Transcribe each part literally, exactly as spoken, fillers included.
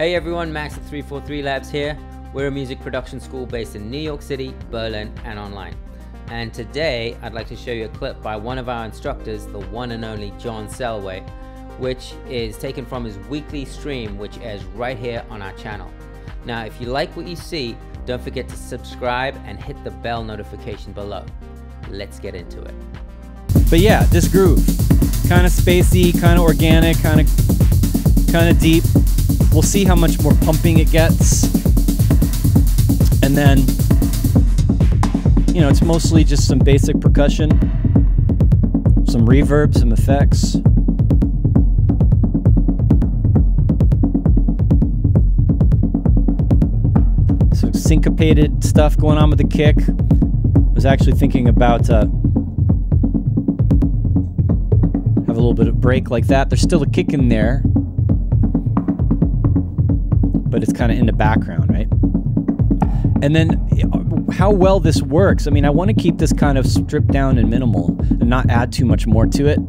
Hey everyone, Max at three forty-three Labs here. We're a music production school based in New York City, Berlin, and online. And today I'd like to show you a clip by one of our instructors, the one and only John Selway, which is taken from his weekly stream, which airs right here on our channel. Now, if you like what you see, don't forget to subscribe and hit the bell notification below. Let's get into it. But yeah, this groove, kind of spacey, kind of organic, kind of kind of deep. We'll see how much more pumping it gets. And then, you know, it's mostly just some basic percussion, some reverb, some effects. Some syncopated stuff going on with the kick. I was actually thinking about uh, have a little bit of break like that. There's still a kick in there, but it's kind of in the background, right? And then how well this works. I mean, I want to keep this kind of stripped down and minimal and not add too much more to it.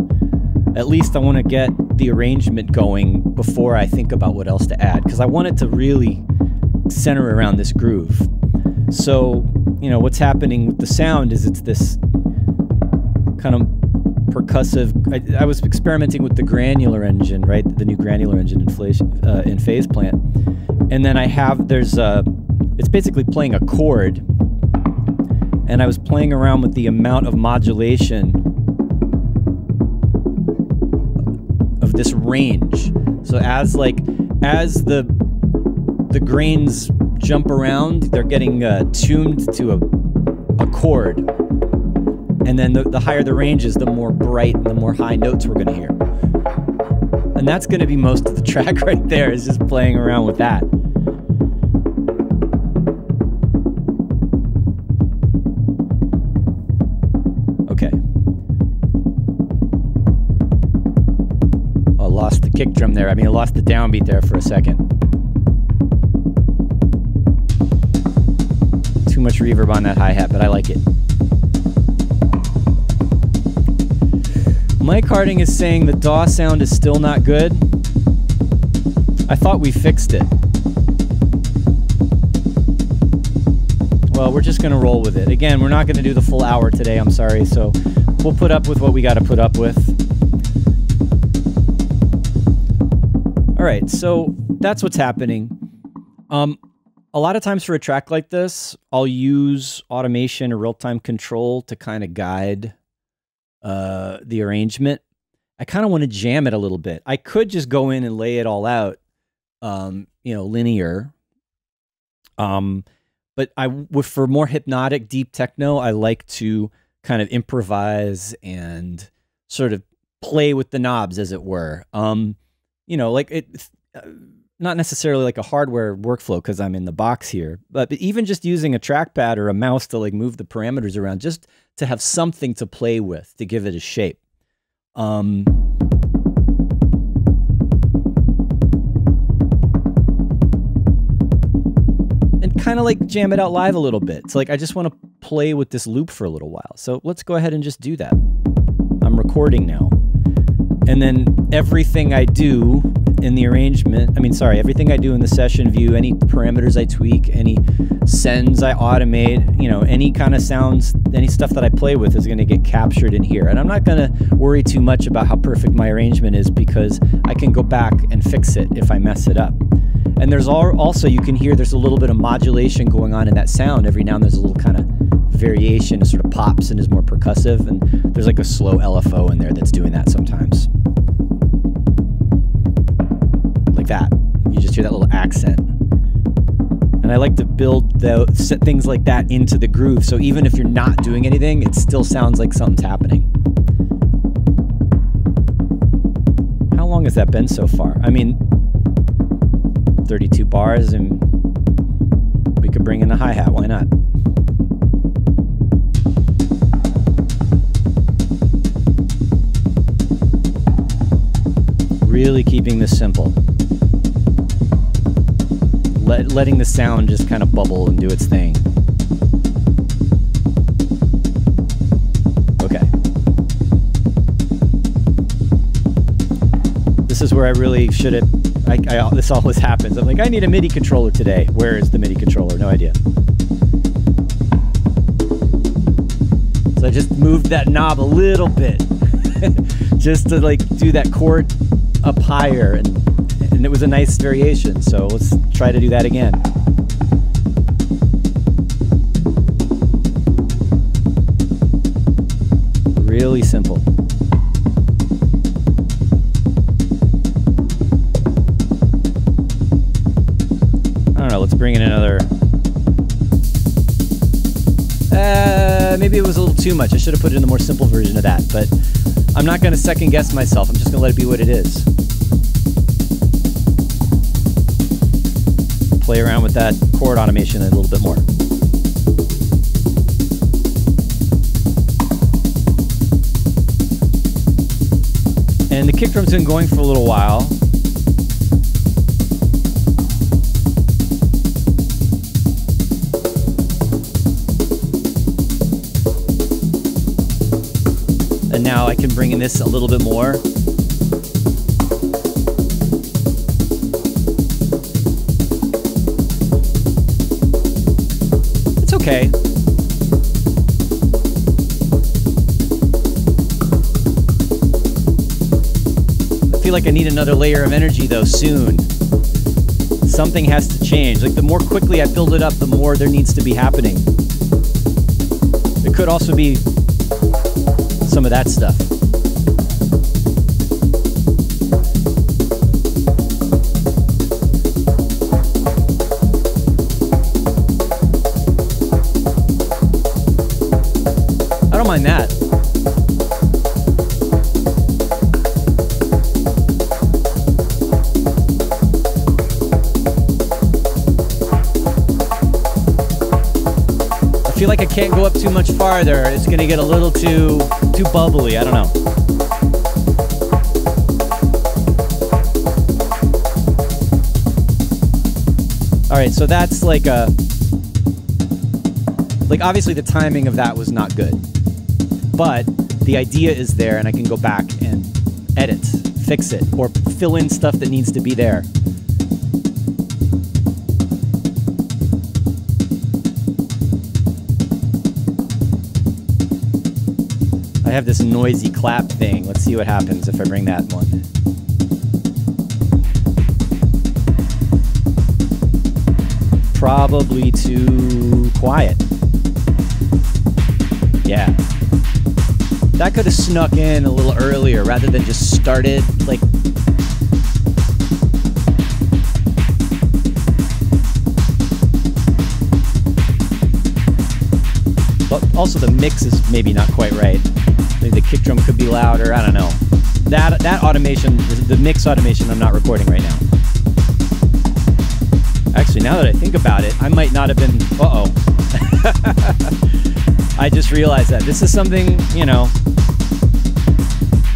At least I want to get the arrangement going before I think about what else to add, because I want it to really center around this groove. So, you know, what's happening with the sound is it's this kind of percussive. I, I was experimenting with the granular engine, right? The new granular engine inflation, uh, in Phase Plant. And then I have, there's a, it's basically playing a chord, and I was playing around with the amount of modulation of this range. So as like, as the, the grains jump around, they're getting uh, tuned to a, a chord. And then the, the higher the range is, the more bright and the more high notes we're gonna hear. And that's gonna be most of the track right there, is just playing around with that. Lost the kick drum there. I mean, I lost the downbeat there for a second. Too much reverb on that hi-hat, but I like it. Mike Harding is saying the D A W sound is still not good. I thought we fixed it. Well, we're just gonna roll with it. Again, we're not gonna do the full hour today, I'm sorry, so we'll put up with what we gotta put up with. All right, so that's what's happening. Um, a lot of times for a track like this, I'll use automation or real-time control to kind of guide uh, the arrangement. I kind of want to jam it a little bit. I could just go in and lay it all out, um, you know, linear. Um, but I, for more hypnotic, deep techno, I like to kind of improvise and sort of play with the knobs, as it were. Um, You know, like it, not necessarily like a hardware workflow because I'm in the box here, but, but even just using a trackpad or a mouse to like move the parameters around, just to have something to play with to give it a shape. Um, and kind of like jam it out live a little bit. So like, I just want to play with this loop for a little while. So let's go ahead and just do that. I'm recording now. And then everything I do in the arrangement, I mean, sorry, everything I do in the session view, any parameters I tweak, any sends I automate, you know, any kind of sounds, any stuff that I play with is going to get captured in here. And I'm not going to worry too much about how perfect my arrangement is, because I can go back and fix it if I mess it up. And there's all, also, you can hear there's a little bit of modulation going on in that sound. Every now and there's a little kind of variation, it sort of pops and is more percussive, and there's like a slow L F O in there that's doing that sometimes. Like that. You just hear that little accent. And I like to build the, things like that into the groove, so even if you're not doing anything, it still sounds like something's happening. How long has that been so far? I mean, thirty-two bars, and we could bring in the hi-hat, why not? Really keeping this simple. Let, letting the sound just kind of bubble and do its thing. Okay. This is where I really should have, I, I, this always happens. I'm like, I need a MIDI controller today. Where is the MIDI controller? No idea. So I just moved that knob a little bit just to like do that chord up higher, and, and it was a nice variation. So let's try to do that again. Really simple. I don't know, let's bring in another. Uh, maybe it was a little too much. I should have put in the more simple version of that, but I'm not going to second guess myself. I'm just going to let it be what it is. Play around with that chord automation a little bit more. And the kick drum's been going for a little while. And now I can bring in this a little bit more. It's okay. I feel like I need another layer of energy though soon. Something has to change. Like the more quickly I build it up, the more there needs to be happening. There could also be some of that stuff. I don't mind that. I feel like I can't go up too much farther. It's gonna get a little too too bubbly. I don't know. All right, so that's like a like obviously the timing of that was not good, but the idea is there, and I can go back and edit, fix it, or fill in stuff that needs to be there. I have this noisy clap thing. Let's see what happens if I bring that one. Probably too quiet. Yeah. That could have snuck in a little earlier rather than just started like. But also the mix is maybe not quite right. Maybe the kick drum could be louder, I don't know. That that automation, the mix automation, I'm not recording right now. Actually, now that I think about it, I might not have been, uh-oh. I just realized that. This is something, you know,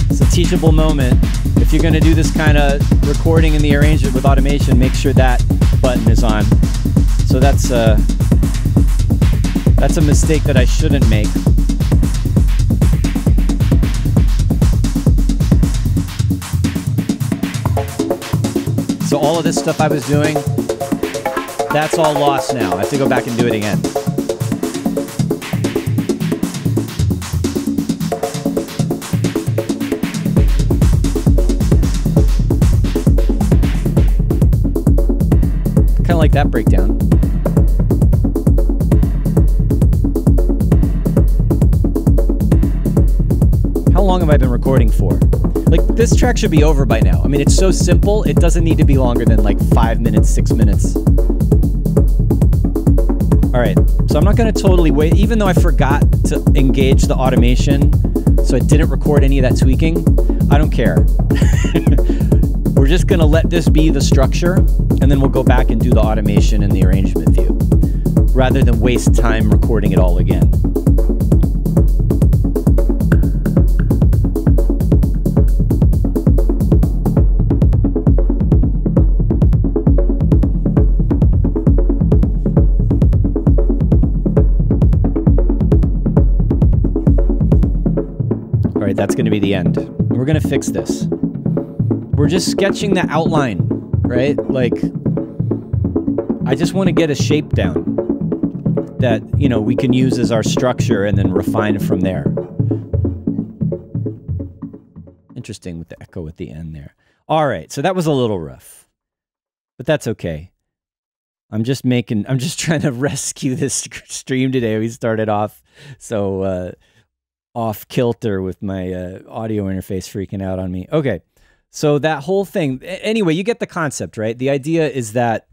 it's a teachable moment. If you're gonna do this kind of recording in the arrangement with automation, make sure that button is on. So that's, uh, that's a mistake that I shouldn't make. So all of this stuff I was doing, that's all lost now. I have to go back and do it again. Kind of like that breakdown. How long have I been recording for? Like, this track should be over by now. I mean, it's so simple, it doesn't need to be longer than like five minutes, six minutes. All right, so I'm not gonna totally wait, even though I forgot to engage the automation, so I didn't record any of that tweaking, I don't care. We're just gonna let this be the structure, and then we'll go back and do the automation and the arrangement view, rather than waste time recording it all again. That's going to be the end. We're going to fix this. We're just sketching the outline. right? Like, I just want to get a shape down that, you know, we can use as our structure and then refine from there. Interesting with the echo at the end there. All right, so that was a little rough, but that's okay. I'm just making, I'm just trying to rescue this stream today. We started off so uh, off kilter with my uh, audio interface freaking out on me. Okay, so that whole thing, anyway, you get the concept, right? The idea is that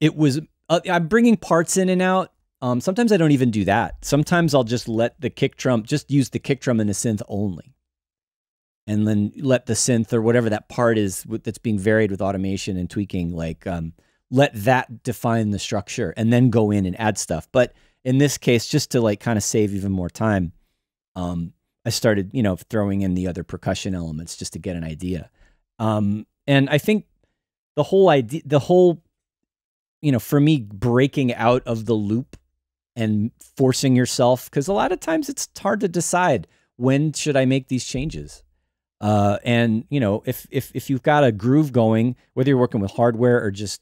it was, uh, I'm bringing parts in and out. Um, sometimes I don't even do that. Sometimes I'll just let the kick drum, just use the kick drum and the synth only. And then let the synth or whatever that part is that's being varied with automation and tweaking, like um, let that define the structure and then go in and add stuff. But in this case, just to like kind of save even more time, um, I started, you know, throwing in the other percussion elements just to get an idea. Um, and I think the whole idea, the whole, you know, for me, breaking out of the loop and forcing yourself, because a lot of times it's hard to decide when should I make these changes. Uh, and you know, if, if, if you've got a groove going, whether you're working with hardware or just,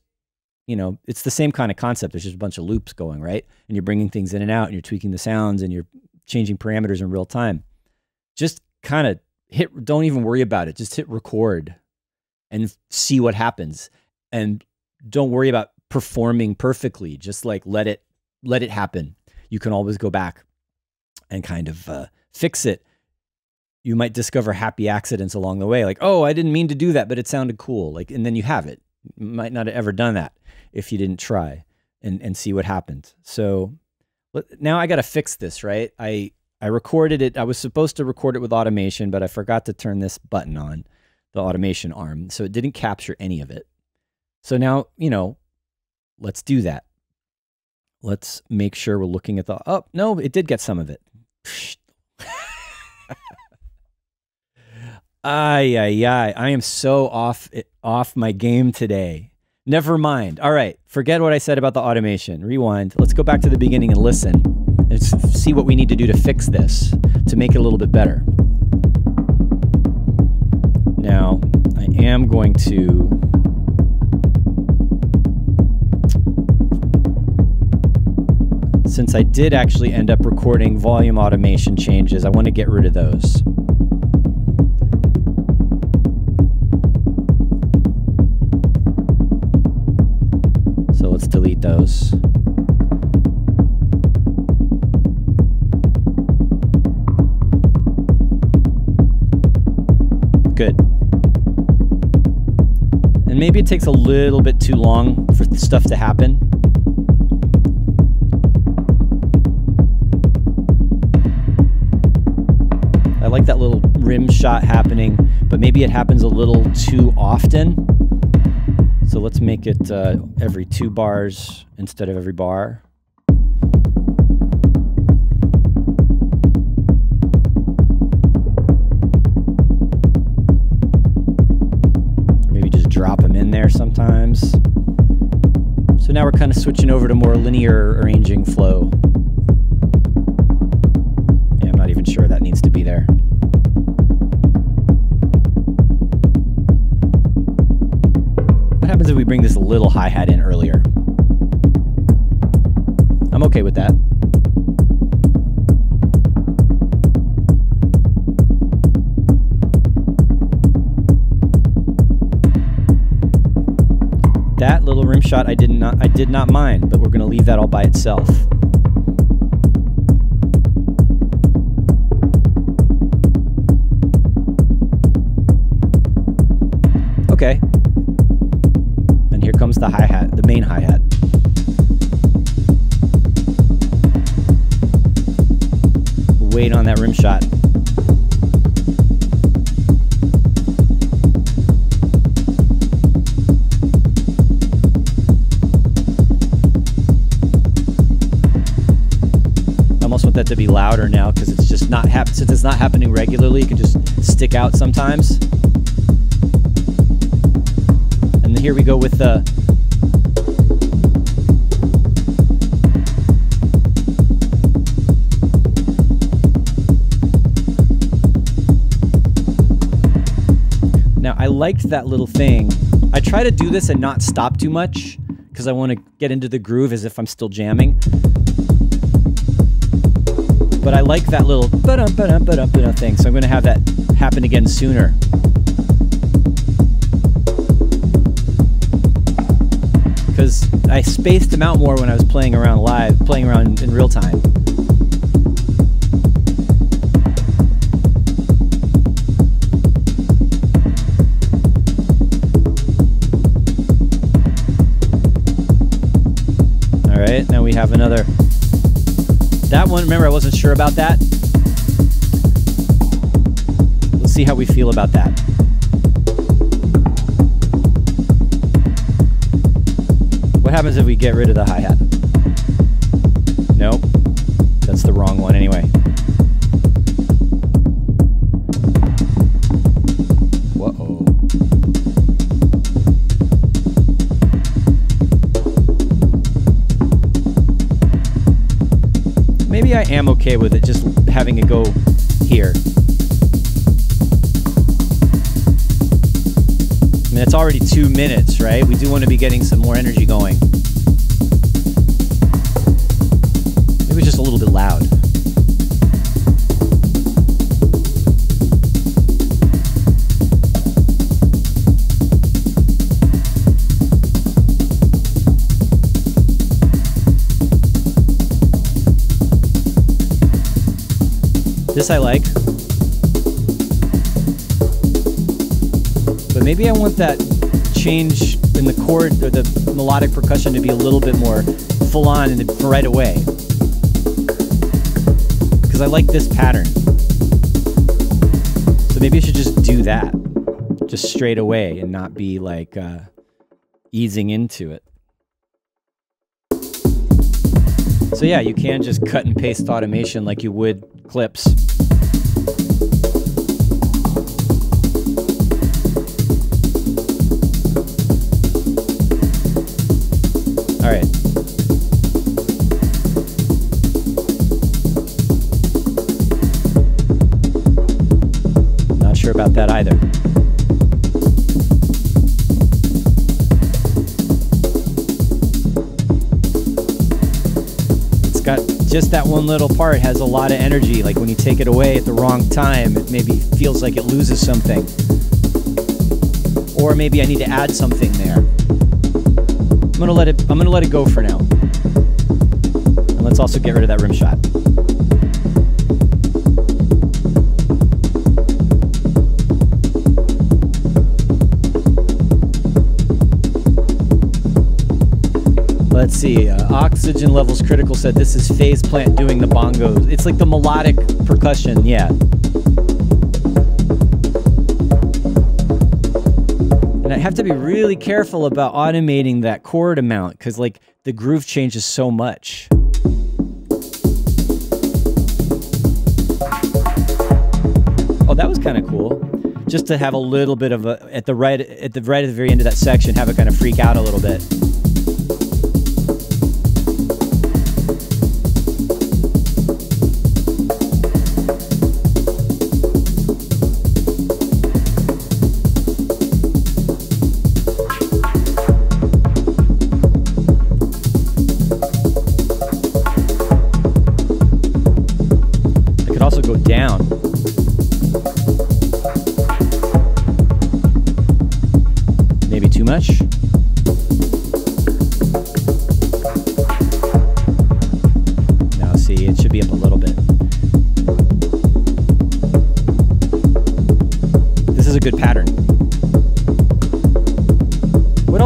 you know, it's the same kind of concept. There's just a bunch of loops going, right? And you're bringing things in and out and you're tweaking the sounds and you're changing parameters in real time. Just kind of hit, don't even worry about it. Just hit record and see what happens. And don't worry about performing perfectly. Just like, let it, let it happen. You can always go back and kind of, uh, fix it. You might discover happy accidents along the way. Like, oh, I didn't mean to do that, but it sounded cool. Like, and then you have it. You might not have ever done that if you didn't try and, and see what happened. So now I got to fix this, right? I, I recorded it. I was supposed to record it with automation, but I forgot to turn this button on, the automation arm. So it didn't capture any of it. So now, you know, let's do that. Let's make sure we're looking at the, oh, no, it did get some of it. Ay, ay, ay. I am so off off my game today. Never mind. All right. Forget what I said about the automation. Rewind. Let's go back to the beginning and listen and see what we need to do to fix this, to make it a little bit better. Now, I am going to... Since I did actually end up recording volume automation changes, I want to get rid of those. Let's delete those. Good. And maybe it takes a little bit too long for stuff to happen. I like that little rim shot happening, but maybe it happens a little too often. So let's make it uh, every two bars instead of every bar. Maybe just drop them in there sometimes. So now we're kind of switching over to more linear arranging flow. Yeah, I'm not even sure that needs to be there. If we bring this little hi-hat in earlier, I'm okay with that. That little rim shot I did not I did not mind, but we're going to leave that all by itself. Okay. Here comes the hi-hat, the main hi-hat. Wait on that rim shot. I almost want that to be louder now because it's just not happening. Since it's not happening regularly, it can just stick out sometimes. Here we go with the now I liked that little thing. I try to do this and not stop too much because I want to get into the groove as if I'm still jamming. But I like that little ba-dum, ba-dum, ba-dum, ba-dum thing, so I'm going to have that happen again sooner. Because I spaced them out more when I was playing around live, playing around in real time. All right, now we have another. That one, remember I wasn't sure about that? Let's see how we feel about that. What happens if we get rid of the hi-hat? Nope, that's the wrong one anyway. Whoa. Maybe I am okay with it just having it go here. I mean, it's already two minutes, right? We do want to be getting some more energy going. Maybe it's just a little bit loud. This I like. Maybe I want that change in the chord or the melodic percussion to be a little bit more full on and right away. Because I like this pattern. So maybe I should just do that. Just straight away and not be like uh, easing into it. So yeah, you can just cut and paste automation like you would clips. All right. Not sure about that either. It's got just that one little part has a lot of energy. Like when you take it away at the wrong time, it maybe feels like it loses something. Or maybe I need to add something there. I'm gonna let it. I'm gonna let it go for now. And let's also get rid of that rim shot. Let's see. Uh, Oxygen Levels Critical said this is Phase Plant doing the bongos. It's like the melodic percussion. Yeah. Have to be really careful about automating that chord amount because like the groove changes so much. Oh, that was kind of cool. Just to have a little bit of a at the right at the right at the very end of that section, have it kind of freak out a little bit.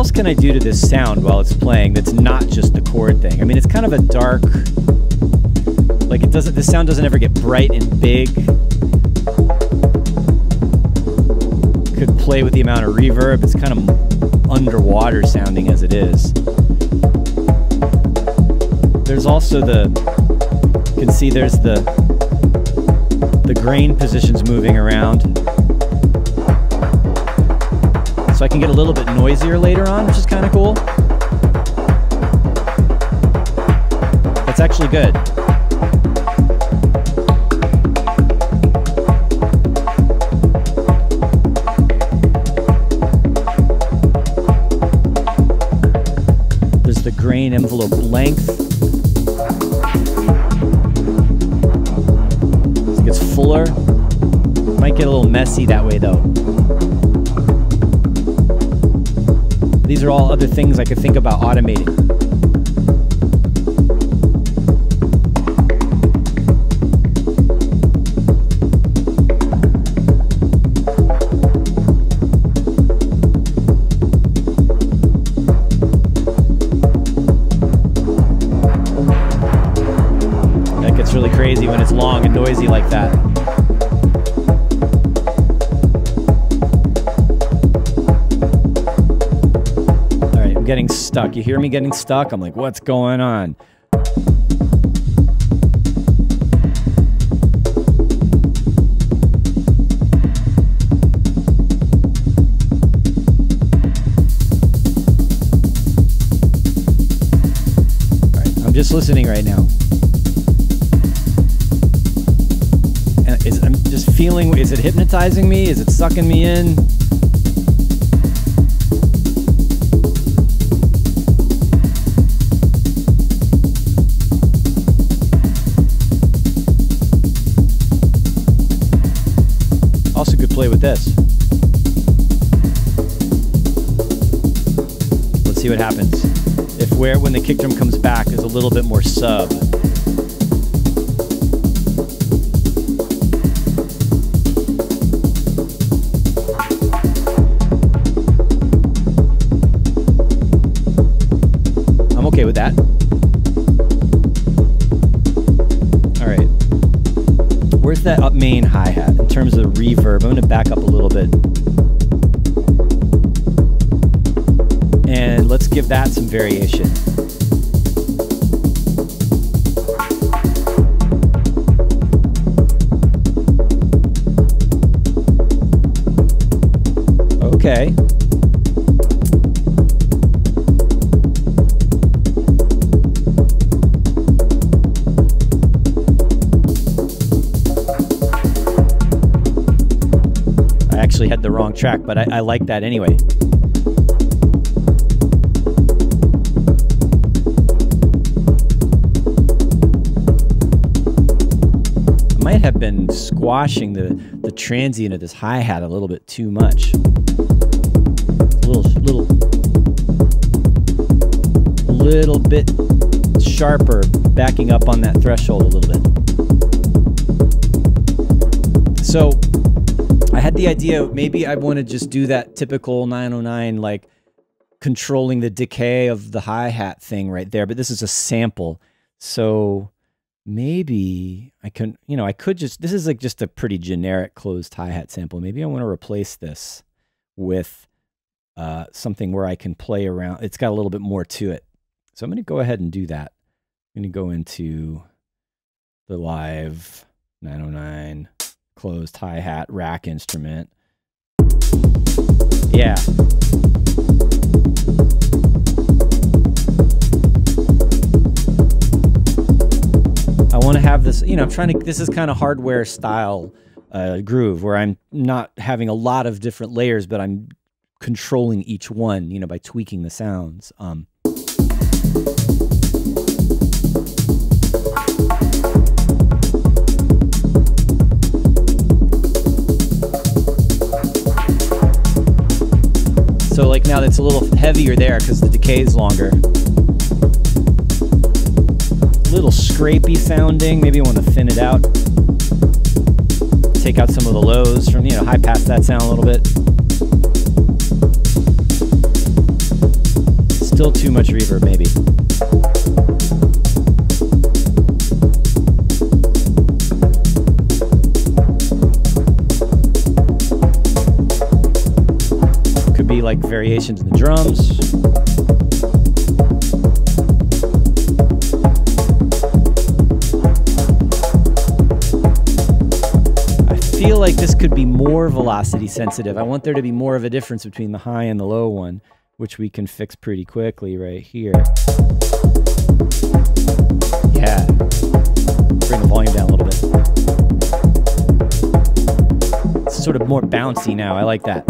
What can I do to this sound while it's playing that's not just the chord thing? I mean, it's kind of a dark, like it doesn't, the sound doesn't ever get bright and big. Could play with the amount of reverb. It's kind of underwater sounding as it is. There's also the, you can see there's the, the grain positions moving around. So I can get a little bit noisier later on, which is kind of cool. That's actually good. adjust the grain envelope length. As it gets fuller. Might get a little messy that way though. These are all other things I could think about automating. Crazy when it's long and noisy like that. All right, I'm getting stuck. You hear me getting stuck? I'm like, what's going on? All right, I'm just listening right now. Is, I'm just feeling, is it hypnotizing me? Is it sucking me in? Also could play with this. Let's see what happens. If where, when the kick drum comes back, there's a little bit more sub. With that. All right. Where's that up main hi-hat in terms of reverb? I'm going to back up a little bit. And let's give that some variation. Okay. Had the wrong track, but I, I like that anyway. I might have been squashing the, the transient of this hi-hat a little bit too much. A little, little, little bit sharper, backing up on that threshold a little bit. So I had the idea, maybe I want to just do that typical nine oh nine, like controlling the decay of the hi-hat thing right there, but this is a sample. So maybe I can, you know, I could just, this is like just a pretty generic closed hi-hat sample. Maybe I want to replace this with uh, something where I can play around. It's got a little bit more to it. So I'm going to go ahead and do that. I'm going to go into the Live nine oh nine. Closed hi-hat rack instrument. Yeah. I want to have this, you know, I'm trying to, this is kind of hardware style uh, groove where I'm not having a lot of different layers, but I'm controlling each one, you know, by tweaking the sounds. Um, So like now that's a little heavier there because the decay is longer. A little scrapey sounding. Maybe I want to thin it out. Take out some of the lows from, you know, high pass that sound a little bit. Still too much reverb maybe. Like variations in the drums. I feel like this could be more velocity sensitive. I want there to be more of a difference between the high and the low one, which we can fix pretty quickly right here. Yeah. Bring the volume down a little bit. It's sort of more bouncy now. I like that.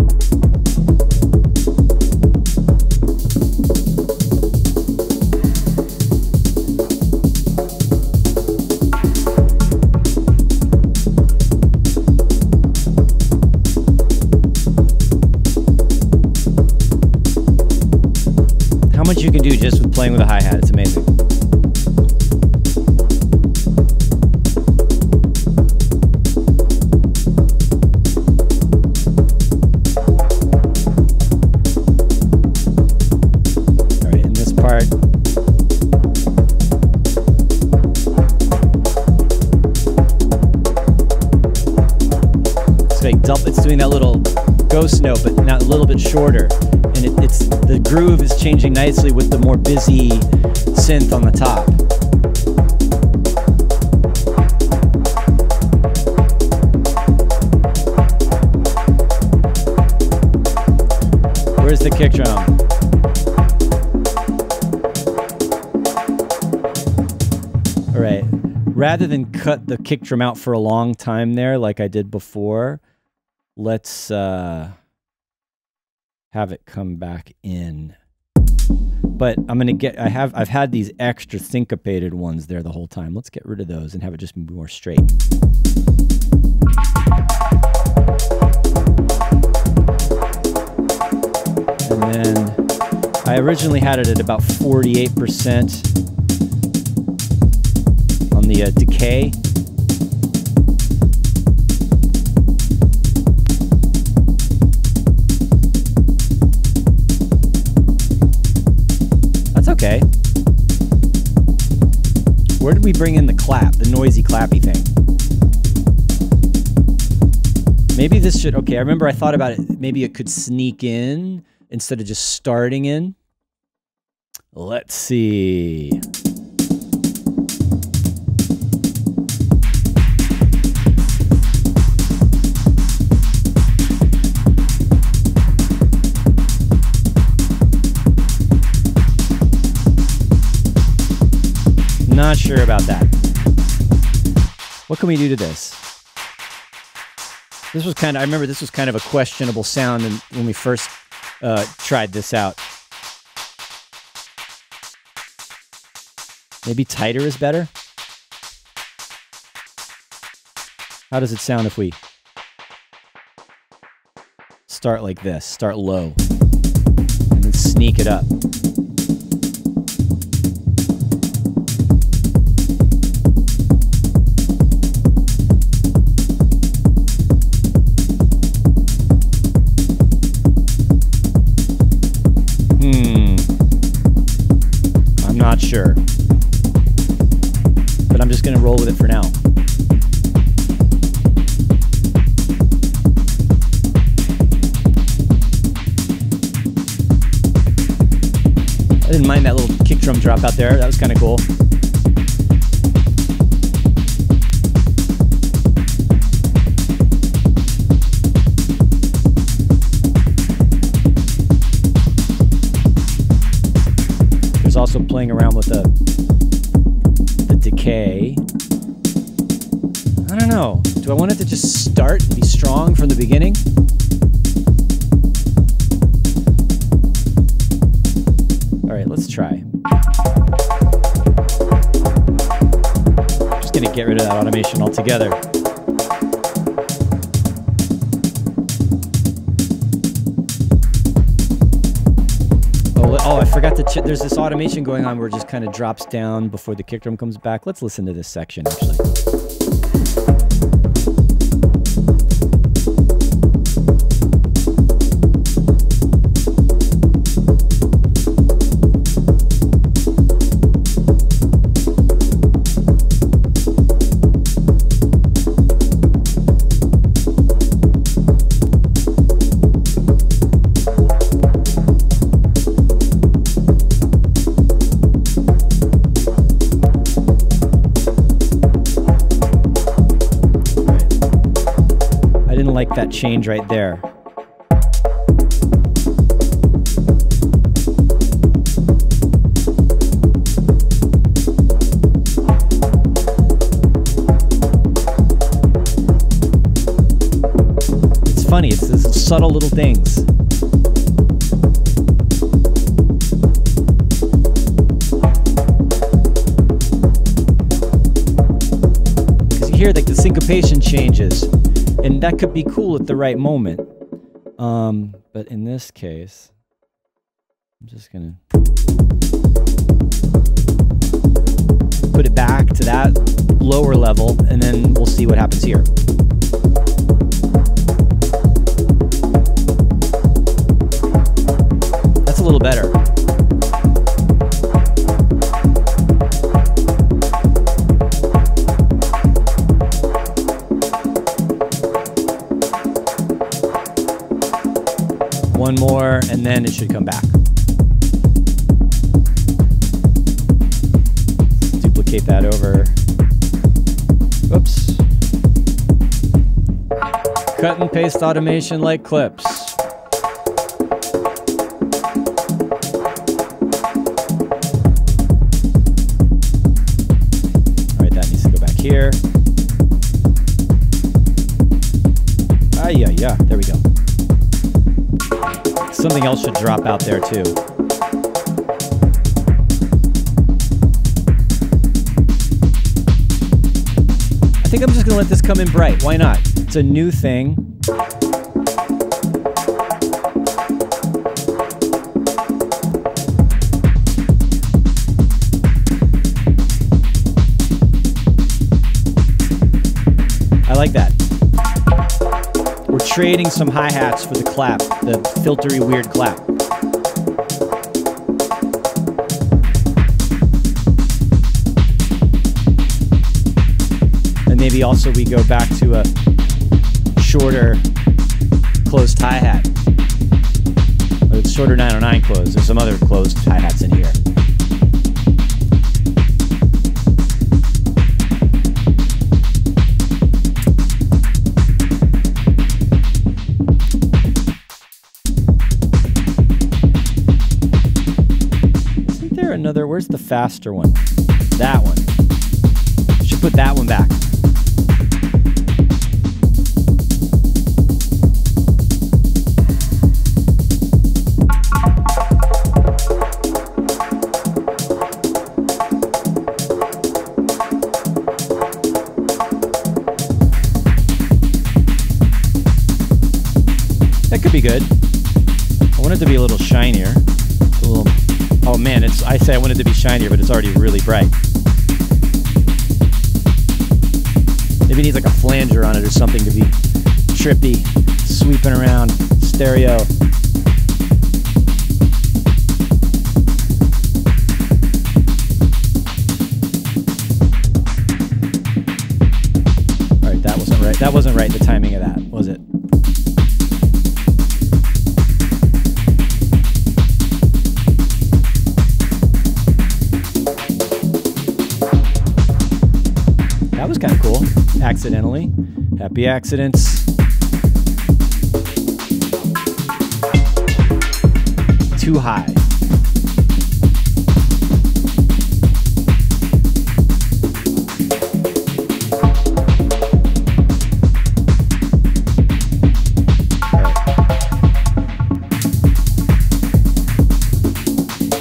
much you can do just with playing with a hi-hat. It's amazing. It's doing that little ghost note, but now a little bit shorter, and it, it's the groove is changing nicely with the more busy synth on the top. Where's the kick drum? All right. Rather than cut the kick drum out for a long time there, like I did before, let's uh, have it come back in. But I'm gonna get, I have, I've had these extra syncopated ones there the whole time. Let's get rid of those and have it just be more straight. And then I originally had it at about forty-eight percent on the uh, decay. Okay. Where did we bring in the clap, the noisy clappy thing? Maybe this should, okay, I remember I thought about it. Maybe it could sneak in instead of just starting in. Let's see. Not sure about that. What can we do to this? This was kind of, I remember this was kind of a questionable sound when we first uh, tried this out. Maybe tighter is better? How does it sound if we start like this, start low, and then sneak it up? Sure, but I'm just going to roll with it for now. I didn't mind that little kick drum drop out there. That was kind of cool. Also playing around with the, the decay. I don't know. Do I want it to just start and be strong from the beginning? All right, let's try. I'm just gonna get rid of that automation altogether. Oh, I forgot to check. There's this automation going on where it just kind of drops down before the kick drum comes back. Let's listen to this section, actually. That change right there. It's funny, it's these subtle little things. Because you hear like the syncopation changes. And that could be cool at the right moment. Um, but in this case, I'm just gonna put it back to that lower level, and then we'll see what happens here. That's a little better. One more, and then it should come back. Duplicate that over. Oops. Cut and paste automation like clips. Something else should drop out there too. I think I'm just gonna let this come in bright. Why not? It's a new thing. I like that. Trading some hi-hats for the clap, the filtery weird clap. And maybe also we go back to a shorter closed hi-hat. But it's shorter nine oh nine closed. There's some other closed hi-hats in here. Another, where's the faster one? That one. Should put that one back. That could be good. I want it to be a little shinier. A little Oh man, it's, I say I wanted to be shinier, but it's already really bright. Maybe it needs like a flanger on it or something to be trippy, sweeping around, stereo. All right, that wasn't right. That wasn't right, the timing of that, was it? Was kind of cool, accidentally. Happy accidents. Too high.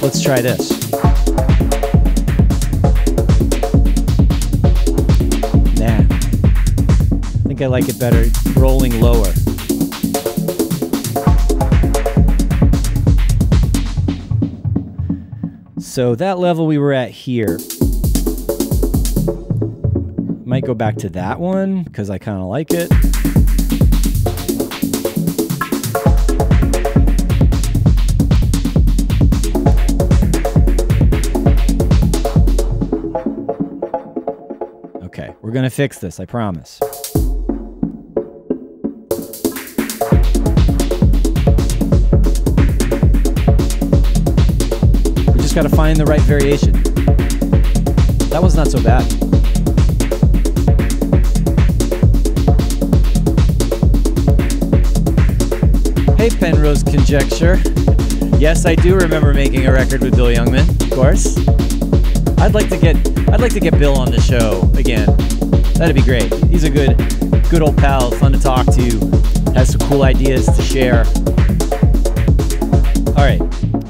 Right. Let's try this. I like it better rolling lower. So that level we were at here. Might go back to that one because I kind of like it. Okay, we're gonna fix this, I promise. Got to find the right variation. That one's not so bad. Hey, Penrose Conjecture. Yes, I do remember making a record with Bill Youngman, of course. I'd like to get I'd like to get Bill on the show again. That'd be great. He's a good good old pal, fun to talk to, has some cool ideas to share. All right,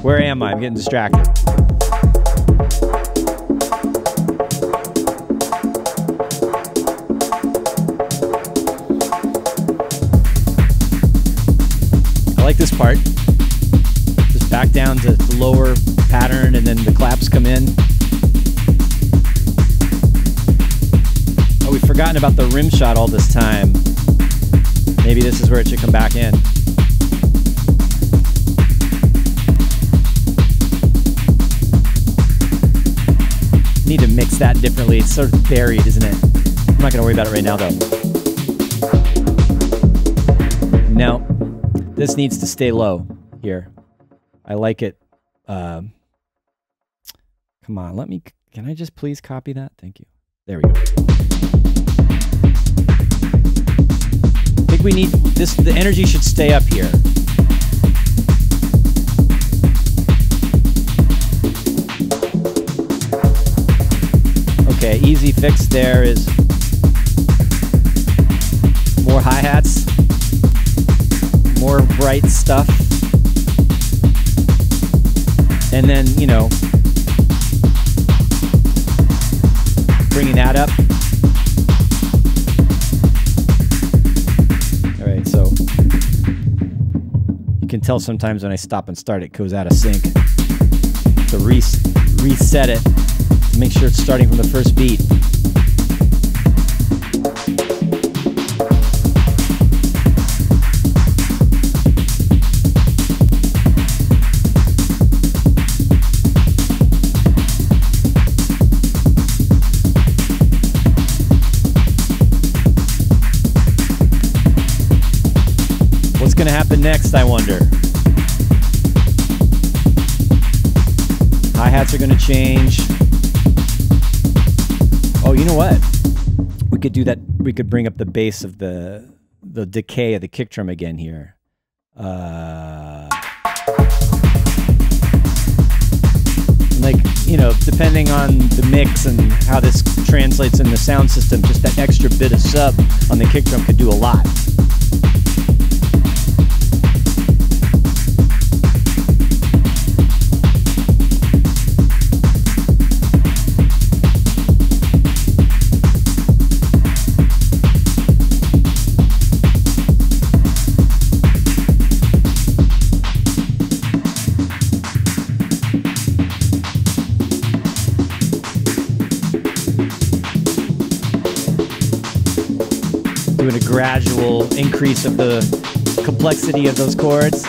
where am I? I'm getting distracted. I like this part. Just back down to the low come in. Oh, we've forgotten about the rim shot all this time. Maybe this is where it should come back in. Need to mix that differently. It's sort of buried, isn't it? I'm not gonna worry about it right now though. Now, this needs to stay low here. I like it. Um, come on, let me, can I just please copy that? Thank you. There we go. I think we need this, the energy should stay up here. Okay, easy fix there is more hi-hats, more bright stuff, and then, you know, bringing that up. All right, so you can tell sometimes when I stop and start, it goes out of sync. To re reset it. Make sure it's starting from the first beat. What's going to happen next, I wonder? Hi-hats are going to change. Oh, you know what? We could do that. We could bring up the bass of the the decay of the kick drum again here. Uh, like, you know, depending on the mix and how this translates in the sound system, just that extra bit of sub on the kick drum could do a lot. Doing a gradual increase of the complexity of those chords.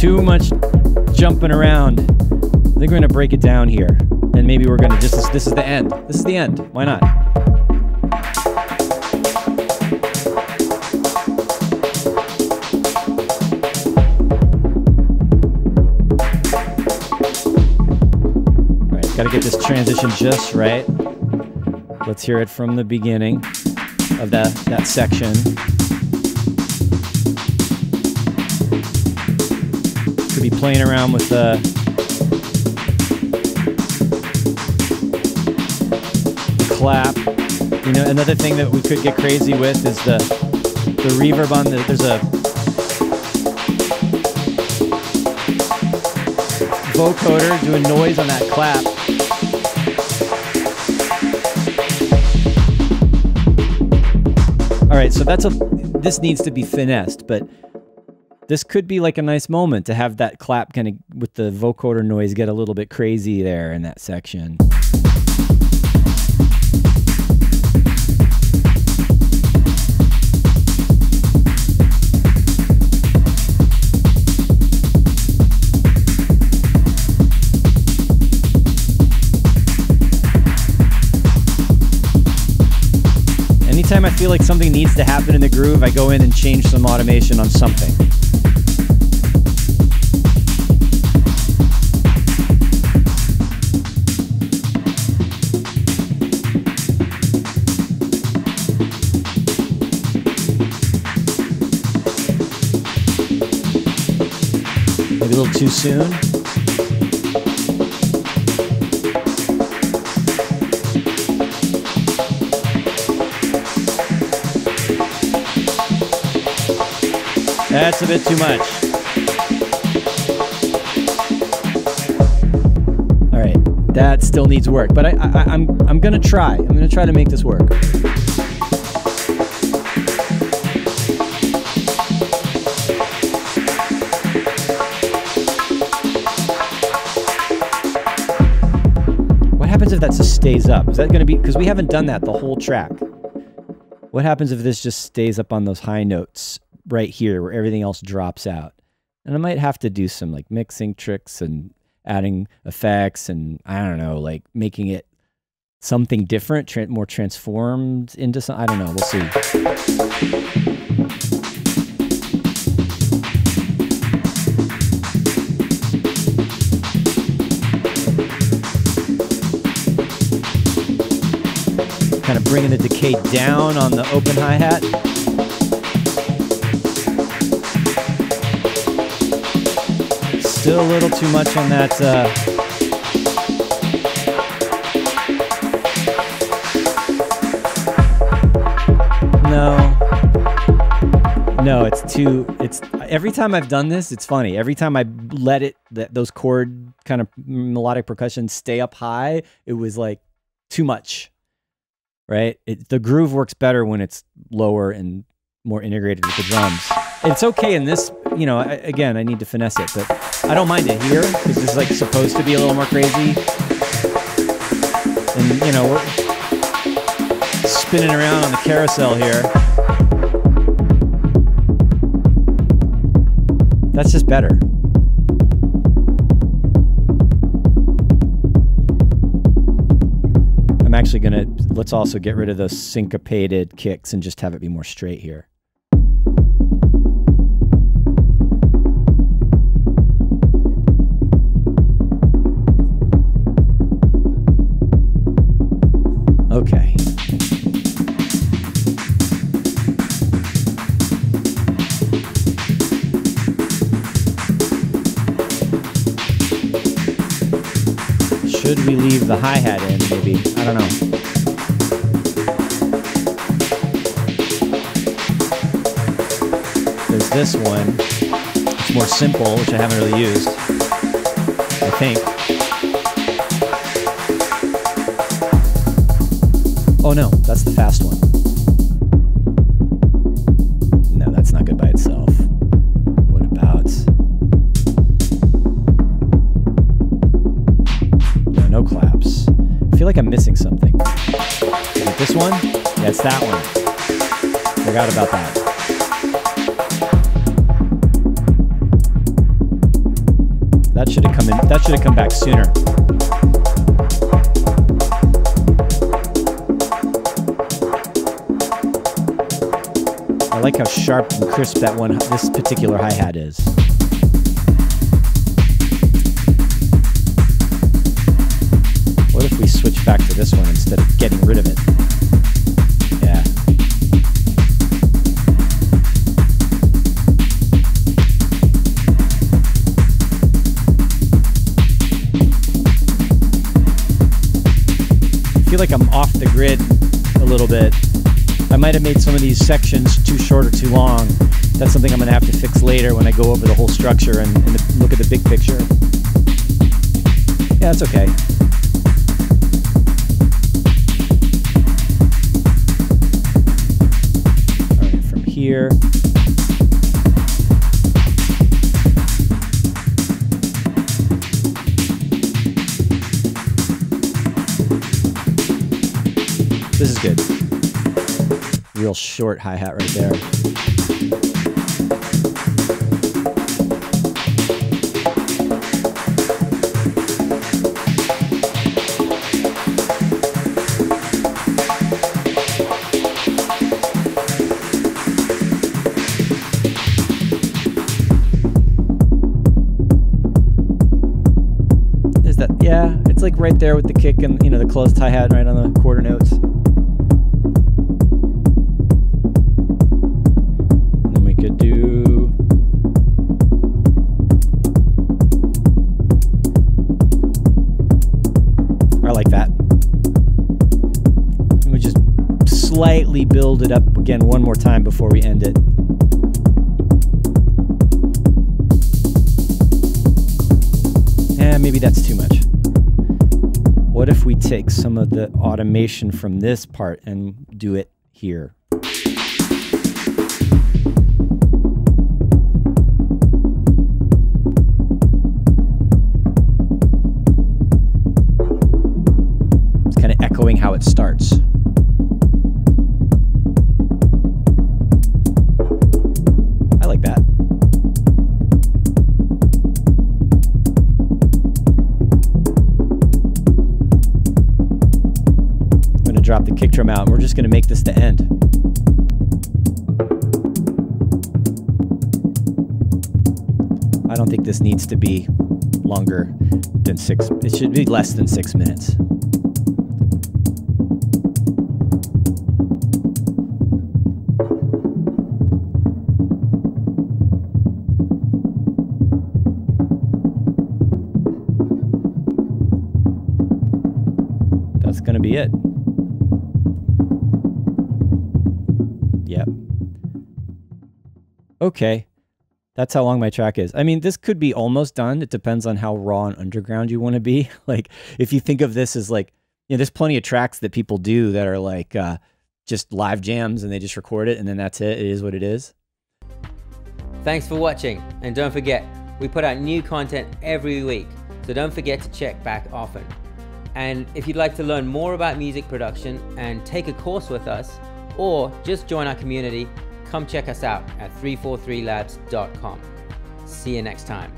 Too much jumping around. I think we're going to break it down here. And maybe we're gonna just, this is the end. This is the end, why not? All right, gotta get this transition just right. Let's hear it from the beginning of that, that section. Could be playing around with the, uh, clap. You know, another thing that we could get crazy with is the the reverb on the, there's a vocoder doing noise on that clap. All right, so that's a, this needs to be finessed, but this could be like a nice moment to have that clap kind of with the vocoder noise get a little bit crazy there in that section. Anytime I feel like something needs to happen in the groove, I go in and change some automation on something. Maybe a little too soon. That's a bit too much. that still needs work, but I, I, I'm, I'm gonna try. I'm gonna try to make this work. What happens if that just stays up? Is that gonna be, because we haven't done that the whole track. What happens if this just stays up on those high notes right here where everything else drops out? And I might have to do some like mixing tricks and adding effects and I don't know, like making it something different, tra more transformed into some, I don't know, we'll see. Kind of bringing the decay down on the open hi-hat. Still a little too much on that. Uh... No, no, it's too. It's every time I've done this, it's funny. Every time I let it, that those chord kind of melodic percussion stay up high, it was like too much, right? It, the groove works better when it's lower and more integrated with the drums. It's okay in this, you know, I, again, I need to finesse it, but I don't mind it here, because this is like supposed to be a little more crazy. And, you know, we're spinning around on the carousel here. That's just better. I'm actually gonna, let's also get rid of those syncopated kicks and just have it be more straight here. Okay. Should we leave the hi-hat in, maybe? I don't know. There's this one. It's more simple, which I haven't really used, I think. Oh no, that's the fast one. No, that's not good by itself. What about? No, no claps. I feel like I'm missing something. Is it this one? Yeah, it's that one. Forgot about that. That should have come in, that should have come back sooner. I like how sharp and crisp that one, this particular hi-hat is. What if we switch back to this one instead of getting rid of it? Yeah. I feel like I'm off the grid a little bit. I might have made some of these sections too short or too long. That's something I'm going to have to fix later when I go over the whole structure and, and the, look at the big picture. Yeah, that's okay. All right, from here. This is good. Real short hi-hat right there. Is that, yeah, it's like right there with the kick and, you know, the closed hi-hat right on the quarter notes. Build it up again one more time before we end it. Eh, maybe that's too much. what if we take some of the automation from this part and do it here? It's kind of echoing how it starts. Drop the kick drum out, and we're just going to make this the end. I don't think this needs to be longer than six. It should be less than six minutes. That's going to be it. Okay, that's how long my track is. I mean, this could be almost done. It depends on how raw and underground you want to be. Like, if you think of this as like, you know, there's plenty of tracks that people do that are like uh, just live jams and they just record it and then that's it. It is what it is. Thanks for watching. And don't forget, we put out new content every week. So don't forget to check back often. And if you'd like to learn more about music production and take a course with us, or just join our community, come check us out at three forty-three labs dot com. See you next time.